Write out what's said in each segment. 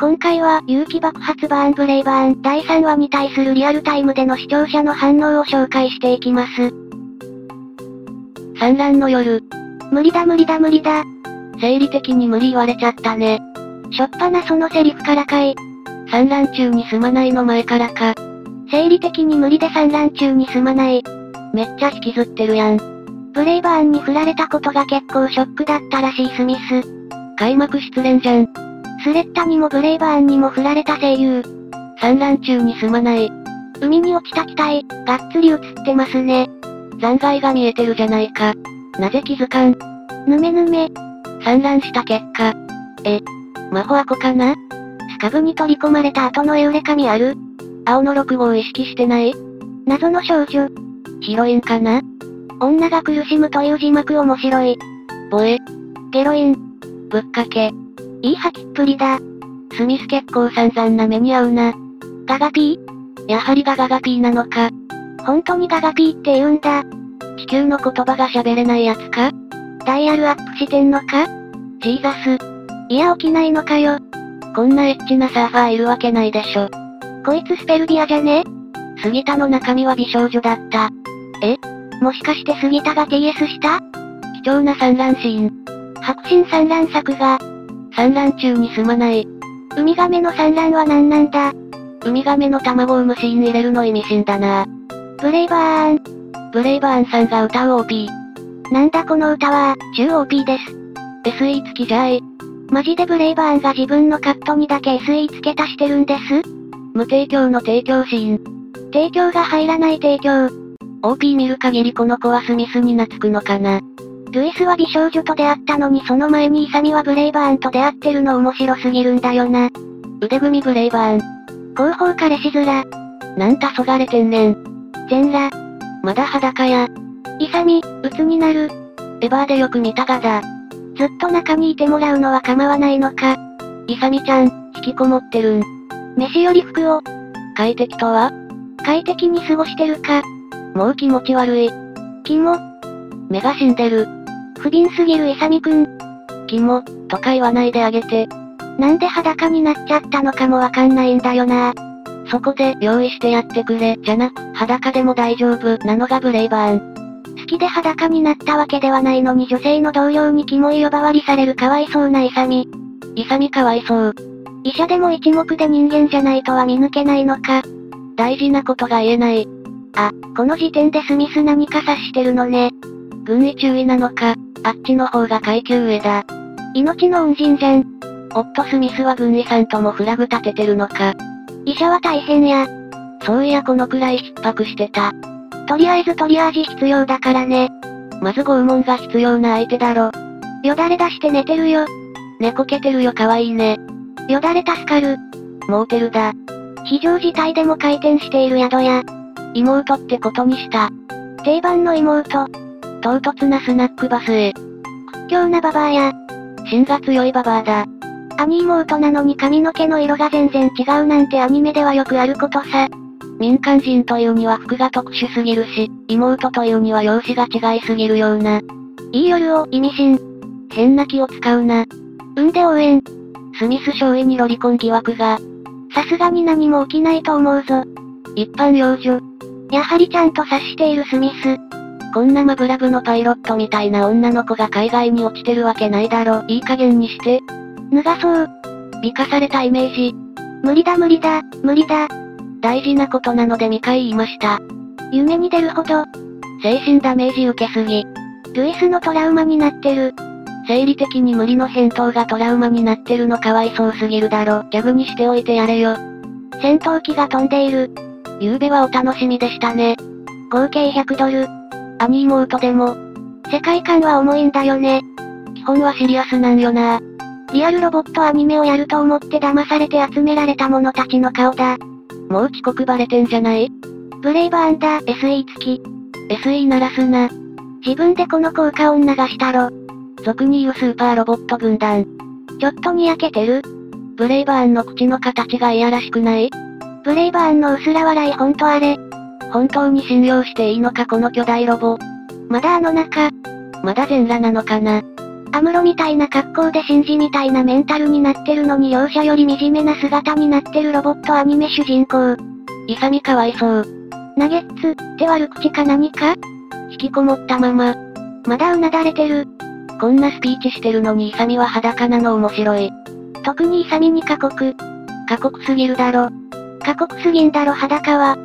今回は、有機爆発バーンブレイバーン第3話に対するリアルタイムでの視聴者の反応を紹介していきます。産卵の夜。無理だ。生理的に無理言われちゃったね。しょっぱなそのセリフからかい。産卵中にすまないの前からか。生理的に無理で産卵中にすまない。めっちゃ引きずってるやん。ブレイバーンに振られたことが結構ショックだったらしいスミス。開幕失恋じゃん。スレッタにもブレイバーンにも振られた声優。産卵中にすまない。海に落ちた機体、がっつり映ってますね。残骸が見えてるじゃないか。なぜ気づかん。ぬめ。産卵した結果。魔法アコかな？スカブに取り込まれた後のエウレカミある？青の6号を意識してない？謎の少女。ヒロインかな？女が苦しむという字幕面白い。ボエ。ゲロイン。ぶっかけ。いい吐きっぷりだ。スミス結構散々な目に遭うな。ガガピー？やはりガガガピーなのか。本当にガガピーって言うんだ。地球の言葉が喋れないやつか？ダイヤルアップしてんのか？ジーザス。いや起きないのかよ。こんなエッチなサーファーいるわけないでしょ。こいつスペルビアじゃね？杉田の中身は美少女だった。もしかして杉田が TS した？貴重な産卵シーン。迫真産卵作が。産卵中にすまない。ウミガメの産卵は何なんだ？ウミガメの卵を産むシーン入れるの意味深だな。ブレイバーンさんが歌う OP。なんだこの歌は、中 OP です。SE 付きじゃい。マジでブレイバーンが自分のカットにだけ SE 付け足してるんです。無提供の提供シーン。提供が入らない提供。OP 見る限りこの子はスミスに懐くのかな。ルイスは美少女と出会ったのにその前にイサミはブレイバーンと出会ってるの面白すぎるんだよな。腕組みブレイバーン。後方彼氏面。なんたそがれてんねん。全裸。まだ裸や。イサミ、鬱になる。エヴァーでよく見たがだ。ずっと中にいてもらうのは構わないのか。イサミちゃん、引きこもってるん。飯より服を。快適とは？快適に過ごしてるか。もう気持ち悪い。キモ。目が死んでる。不憫すぎるイサミくん。キモ、とか言わないであげて。なんで裸になっちゃったのかもわかんないんだよな。そこで、用意してやってくれ、じゃなく、裸でも大丈夫、なのがブレイバーン。好きで裸になったわけではないのに女性の同僚にキモい呼ばわりされるかわいそうなイサミ。イサミかわいそう。医者でも一目で人間じゃないとは見抜けないのか。大事なことが言えない。あ、この時点でスミス何か察してるのね。軍医注意なのか。あっちの方が階級上だ。命の恩人じゃん。夫スミスは軍医さんともフラグ立ててるのか。医者は大変や。そういやこのくらい逼迫してた。とりあえずトリアージ必要だからね。まず拷問が必要な相手だろ。よだれ出して寝てるよ。寝こけてるよかわいいね。よだれ助かる。モーテルだ。非常事態でも回転している宿や。妹ってことにした。定番の妹。唐突なスナックバスへ。屈強なババアや。芯が強いババアだ。兄妹なのに髪の毛の色が全然違うなんてアニメではよくあることさ。民間人というには服が特殊すぎるし、妹というには容姿が違いすぎるような。いい夜を意味深。変な気を使うな。産んで応援。スミス少尉にロリコン疑惑が。さすがに何も起きないと思うぞ。一般幼女。やはりちゃんと察しているスミス。こんなマブラブのパイロットみたいな女の子が海外に落ちてるわけないだろ。いい加減にして。脱がそう。美化されたイメージ。無理だ。大事なことなので未開言いました。夢に出るほど。精神ダメージ受けすぎ。ルイスのトラウマになってる。生理的に無理の返答がトラウマになってるのかわいそうすぎるだろ。ギャグにしておいてやれよ。戦闘機が飛んでいる。ゆうべはお楽しみでしたね。合計$100。兄妹でも、世界観は重いんだよね。基本はシリアスなんよな。リアルロボットアニメをやると思って騙されて集められた者たちの顔だ。もう遅刻バレてんじゃない？ブレイバーンだ、SE 付き。SE 鳴らすな。自分でこの効果音流したろ。俗に言うスーパーロボット軍団。ちょっとにやけてる？ブレイバーンの口の形がいやらしくない？ブレイバーンの薄ら笑いほんとあれ。本当に信用していいのかこの巨大ロボ。まだあの中。まだ全裸なのかな。アムロみたいな格好で神事みたいなメンタルになってるのに容赦より惨めな姿になってるロボットアニメ主人公。勇かわいそう。ナゲッツって悪口か何か？引きこもったまま。まだうなだれてる。こんなスピーチしてるのに勇は裸なの面白い。特に勇に過酷。過酷すぎるだろ。過酷すぎんだろ裸は。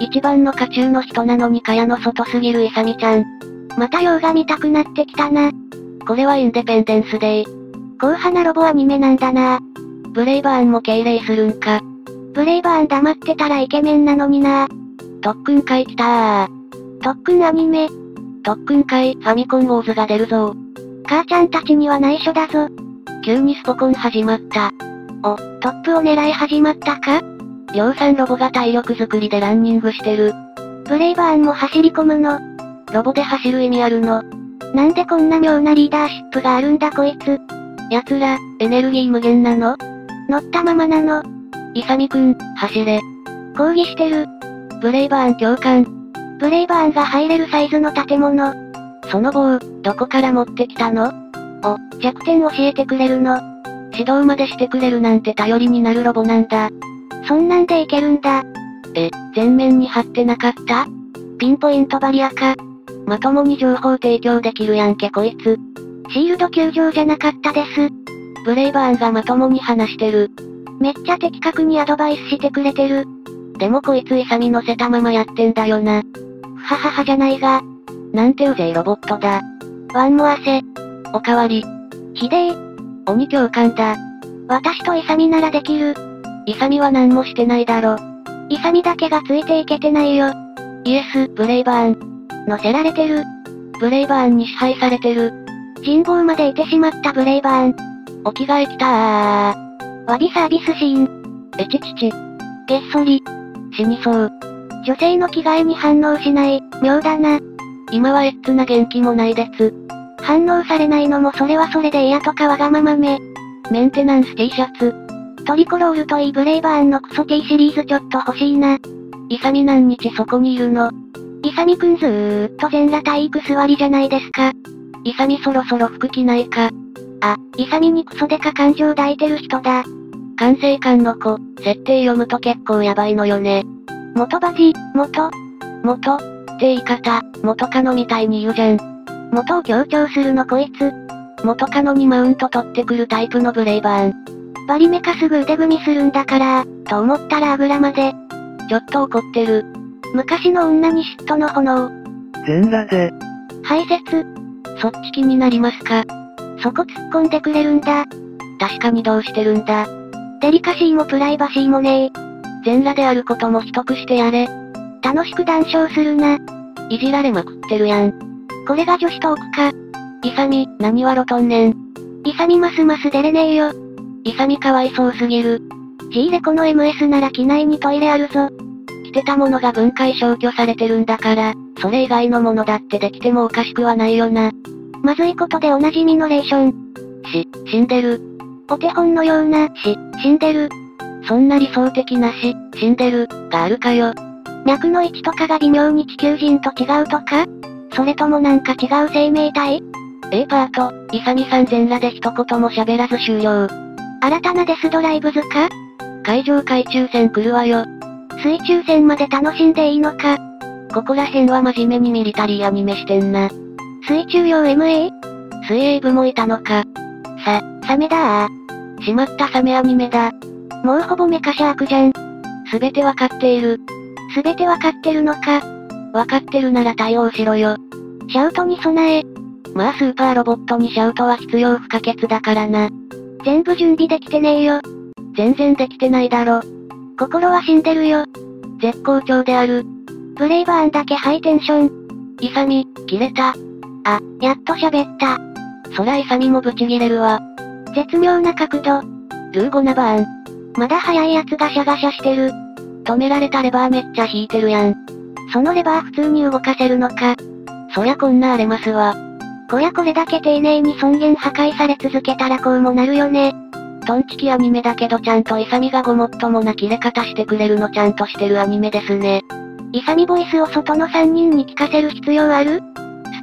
一番の家中の人なのに蚊帳の外すぎる勇ちゃん。また洋画見たくなってきたな。これはインデペンデンスデイ。硬派なロボアニメなんだな。ブレイバーンも敬礼するんか。ブレイバーン黙ってたらイケメンなのにな。特訓会来たー。特訓アニメ。特訓会ファミコンウォーズが出るぞ。母ちゃんたちには内緒だぞ。急にスポコン始まった。お、トップを狙い始まったか？量産ロボが体力作りでランニングしてる。ブレイバーンも走り込むの。ロボで走る意味あるの？なんでこんな妙なリーダーシップがあるんだこいつ。奴ら、エネルギー無限なの？乗ったままなの。勇くん、走れ。抗議してる。ブレイバーン教官。ブレイバーンが入れるサイズの建物。その棒、どこから持ってきたの？お、弱点教えてくれるの？指導までしてくれるなんて頼りになるロボなんだ。そんなんでいけるんだ。え、前面に貼ってなかった？ピンポイントバリアか。まともに情報提供できるやんけこいつ。シールド球場じゃなかったです。ブレイバーンがまともに話してる。めっちゃ的確にアドバイスしてくれてる。でもこいつ勇乗せたままやってんだよな。ふはははじゃないが。なんてうぜいロボットだ。ワンモアセ。おかわり。ひでえ。鬼教官だ。私と勇ならできる。勇は何もしてないだろ。勇だけがついていけてないよ。イエス、ブレイバーン。乗せられてる。ブレイバーンに支配されてる。人望までいてしまったブレイバーン。お着替えきたー。わびサービスシーン。えちちち。げっそり。死にそう。女性の着替えに反応しない、妙だな。今はエッツな元気もないでつ。反応されないのもそれはそれで嫌とかわがままめ。メンテナンス T シャツ。トリコロールといいブレイバーンのクソ T シリーズちょっと欲しいな。勇何日そこにいるの？勇くんずーっと全裸体育座りじゃないですか。勇そろそろ服着ないか。あ、勇にクソデカ感情抱いてる人だ。管制官の子、設定読むと結構やばいのよね。元バジ、元って言い方、元カノみたいに言うじゃん。元を強調するのこいつ。元カノにマウント取ってくるタイプのブレイバーン。バリメカすぐ腕組みするんだから、と思ったらあぐらまで。ちょっと怒ってる。昔の女に嫉妬の炎。全裸で。排泄。そっち気になりますか？そこ突っ込んでくれるんだ。確かにどうしてるんだ。デリカシーもプライバシーもねえ。全裸であることも秘匿してやれ。楽しく談笑するな。いじられまくってるやん。これが女子トークか。勇、何はロトンねん。勇ますます出れねえよ。勇かわいそうすぎる。G レコの MS なら機内にトイレあるぞ。着てたものが分解消去されてるんだから、それ以外のものだってできてもおかしくはないよな。まずいことでおなじみのレーション。死んでる。お手本のような、死んでる。そんな理想的な死んでる、があるかよ。脈の位置とかが微妙に地球人と違うとか？それともなんか違う生命体？ A パート、勇さん全裸で一言も喋らず終了。新たなデスドライブズか？海上海中戦来るわよ。水中戦まで楽しんでいいのか。ここら辺は真面目にミリタリーアニメしてんな。水中用 MA？ 水泳部もいたのか。サメだー。しまったサメアニメだ。もうほぼメカシャークじゃん。すべてわかっている。すべてわかってるのか。わかってるなら対応しろよ。シャウトに備え。まあスーパーロボットにシャウトは必要不可欠だからな。全部準備できてねえよ。全然できてないだろ。心は死んでるよ。絶好調である。ブレイバーンだけハイテンション。勇、切れた。あ、やっと喋った。そら勇もブチ切れるわ。絶妙な角度。ルーゴナバーン。まだ早いやつガシャガシャしてる。止められたレバーめっちゃ引いてるやん。そのレバー普通に動かせるのか。そりゃこんな荒れますわ。こりゃこれだけ丁寧に尊厳破壊され続けたらこうもなるよね。トンチキアニメだけどちゃんと勇がごもっともな切れ方してくれるのちゃんとしてるアニメですね。勇ボイスを外の3人に聞かせる必要ある？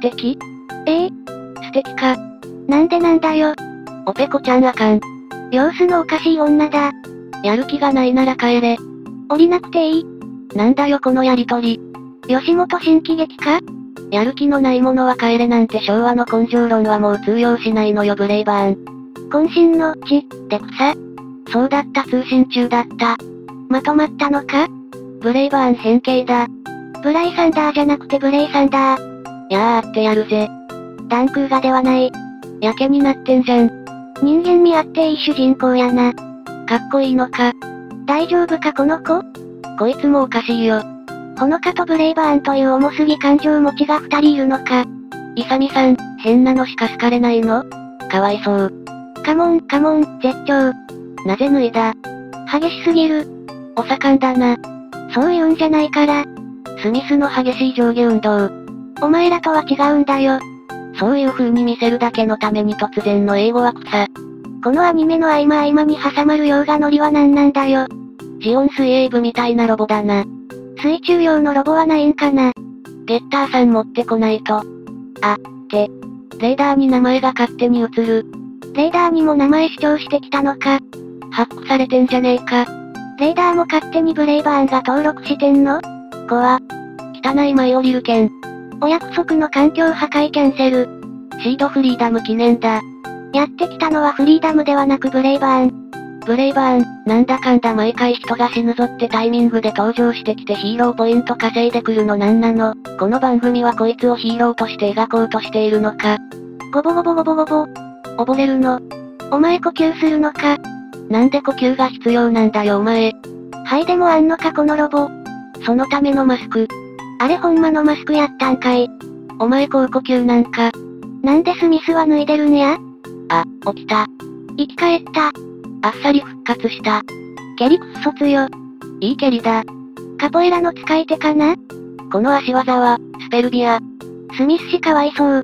素敵？素敵か。なんでなんだよ。おペコちゃんあかん。様子のおかしい女だ。やる気がないなら帰れ。降りなくていい。なんだよこのやりとり。吉本新喜劇か？やる気のない者は帰れなんて昭和の根性論はもう通用しないのよブレイバーン。渾身の血って草？そうだった通信中だった。まとまったのか？ブレイバーン変形だ。ブライサンダーじゃなくてブレイサンダー。やーってやるぜ。ダンクーガではない。やけになってんじゃん。人間味あっていい主人公やな。かっこいいのか。大丈夫かこの子？こいつもおかしいよ。ほのかとブレイバーンという重すぎ感情持ちが二人いるのか。イサミさん、変なのしか好かれないの？かわいそう。カモンカモン、絶頂。なぜ脱いだ？激しすぎる。お盛んだな。そういうんじゃないから。スミスの激しい上下運動。お前らとは違うんだよ。そういう風に見せるだけのために突然の英語は草。このアニメの合間合間に挟まる洋画ノリは何なんだよ。ジオン水泳部みたいなロボだな。水中用のロボはないんかな。ゲッターさん持ってこないと。あ、って。レーダーに名前が勝手に映る。レーダーにも名前主張してきたのか。ハックされてんじゃねえか。レーダーも勝手にブレイバーンが登録してんの？怖。汚い舞い降りる件。お約束の環境破壊キャンセル。シードフリーダム記念だ。やってきたのはフリーダムではなくブレイバーン。ブレイバーン、なんだかんだ毎回人が死ぬぞってタイミングで登場してきてヒーローポイント稼いでくるのなんなの。この番組はこいつをヒーローとして描こうとしているのか。ゴボゴボゴボゴボ。溺れるの。お前呼吸するのか。なんで呼吸が必要なんだよお前。はいでもあんのかこのロボ。そのためのマスク。あれほんまのマスクやったんかい。お前高呼吸なんか。なんでスミスは脱いでるんや。あ、起きた。生き返った。あっさり復活した。蹴りくっそ強。いい蹴りだ。カポエラの使い手かな？この足技は、スペルビア。スミス氏かわいそう。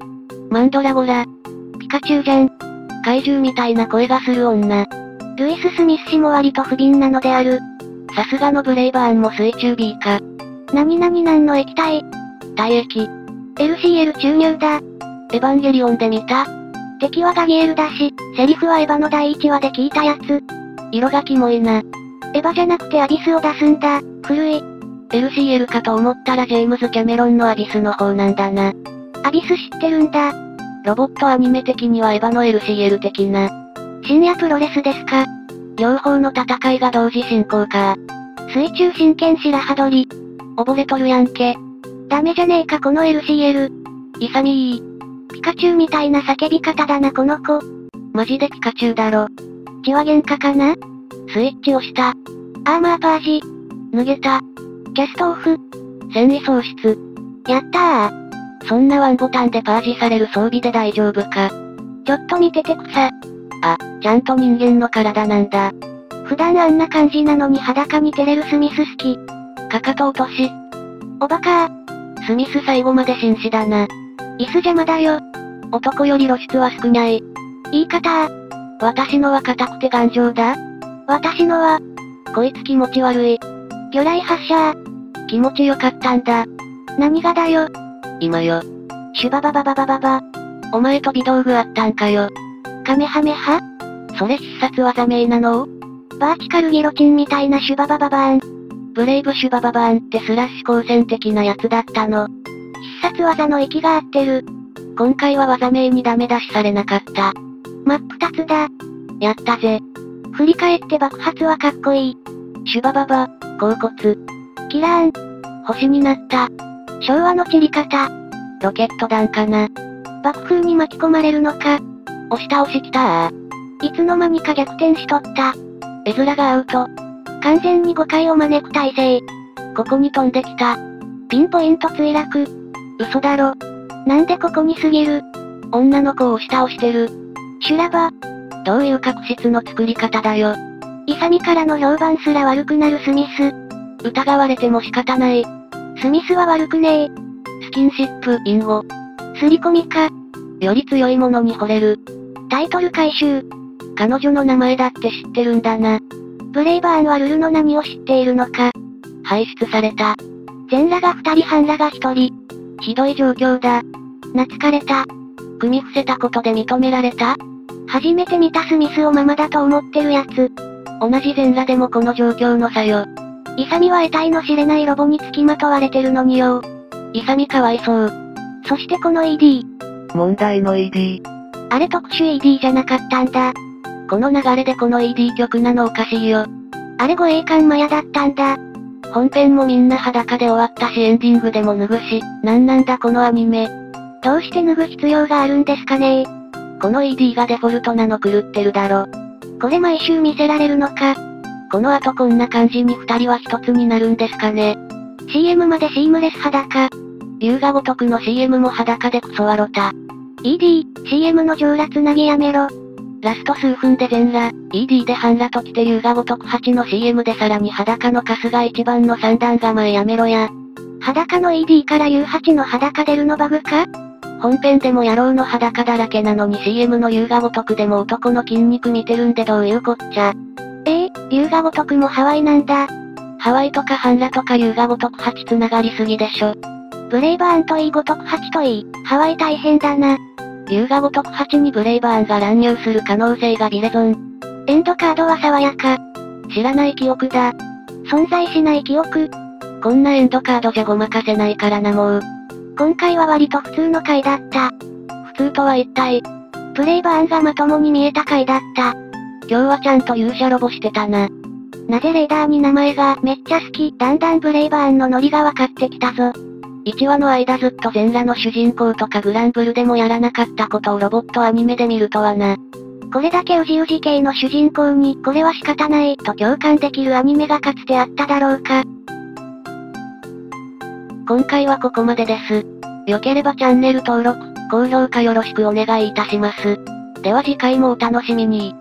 マンドラゴラ。ピカチュウじゃん。怪獣みたいな声がする女。ルイス・スミス氏も割と不憫なのである。さすがのブレイバーンも水中 B か。何々なんの液体？体液。LCL 注入だ。エヴァンゲリオンで見た？敵はガビエルだし、セリフはエヴァの第1話で聞いたやつ。色がキモいな。エヴァじゃなくてアビスを出すんだ、古い。LCL かと思ったらジェームズ・キャメロンのアビスの方なんだな。アビス知ってるんだ。ロボットアニメ的にはエヴァの LCL 的な。深夜プロレスですか。両方の戦いが同時進行か。水中真剣白羽鳥。溺れとるやんけ。ダメじゃねえかこの LCL。勇みいい。ピカチュウみたいな叫び方だなこの子。マジでピカチュウだろ。血は喧嘩かな？スイッチ押した。アーマーパージ。脱げた。キャストオフ。戦意喪失。やったー。そんなワンボタンでパージされる装備で大丈夫か。ちょっと見てて草。あ、ちゃんと人間の体なんだ。普段あんな感じなのに裸に照れるスミス好き。かかと落とし。おバカー。スミス最後まで紳士だな。椅子邪魔だよ。男より露出は少ない。言い方ー。私のは硬くて頑丈だ。私のは。こいつ気持ち悪い。魚雷発射ー。気持ちよかったんだ。何がだよ。今よ。シュバババババババ。お前飛び道具あったんかよ。カメハメハ？それ必殺技名なの？バーティカルギロチンみたいなシュババババーン。ブレイブシュバババーンってスラッシュ光線的なやつだったの。必殺技の息が合ってる。今回は技名にダメ出しされなかった。真っ二つだ。やったぜ。振り返って爆発はかっこいい。シュバババ、甲骨。キラーン。星になった。昭和の散り方。ロケット弾かな。爆風に巻き込まれるのか。押し倒しきたー。いつの間にか逆転しとった。絵面がアウト。完全に誤解を招く体勢。ここに飛んできた。ピンポイント墜落。嘘だろ。なんでここに過ぎる。女の子を押し倒してる。修羅場。どういう確執の作り方だよ。勇みからの評判すら悪くなるスミス。疑われても仕方ない。スミスは悪くねえ。スキンシップ、隠語。すり込みか。より強いものに惚れる。タイトル回収。彼女の名前だって知ってるんだな。ブレイバーンはルルの何を知っているのか。排出された。全裸が2人半裸が1人。ひどい状況だ。懐かれた。組み伏せたことで認められた？初めて見たスミスをママだと思ってるやつ。同じ全裸でもこの状況の差よ。イサミは得体の知れないロボに付きまとわれてるのによ。イサミかわいそう。そしてこの ED。問題の ED。あれ特殊 ED じゃなかったんだ。この流れでこの ED 曲なのおかしいよ。あれ護衛艦マヤだったんだ。本編もみんな裸で終わったしエンディングでも脱ぐし、なんだこのアニメ。どうして脱ぐ必要があるんですかねー。この ED がデフォルトなの狂ってるだろ。これ毎週見せられるのか。この後こんな感じに二人は一つになるんですかね。CM までシームレス裸。龍が如くの CM も裸でクソ笑た。ED、CM の上裸つなぎやめろ。ラスト数分で全裸、ED で半裸ときて龍が如く8の CM でさらに裸の春日一番の三段構えやめろや。裸の ED から龍8の裸出るのバグか？本編でも野郎の裸だらけなのに CM の龍が如くでも男の筋肉見てるんでどういうこっちゃ。龍が如くもハワイなんだ。ハワイとか半裸とか龍が如く8つながりすぎでしょ。ブレイバーンといい如く8といい、ハワイ大変だな。龍が如く8にブレイバーンが乱入する可能性がビレゾン。エンドカードは爽やか。知らない記憶だ。存在しない記憶。こんなエンドカードじゃごまかせないからなもう。今回は割と普通の回だった。普通とは一体。ブレイバーンがまともに見えた回だった。今日はちゃんと勇者ロボしてたな。なぜレーダーに名前がめっちゃ好き。だんだんブレイバーンのノリが分かってきたぞ。1話の間ずっと全裸の主人公とかグランブルでもやらなかったことをロボットアニメで見るとはな。これだけうじうじ系の主人公にこれは仕方ないと共感できるアニメがかつてあっただろうか。今回はここまでです。良ければチャンネル登録、高評価よろしくお願いいたします。では次回もお楽しみに。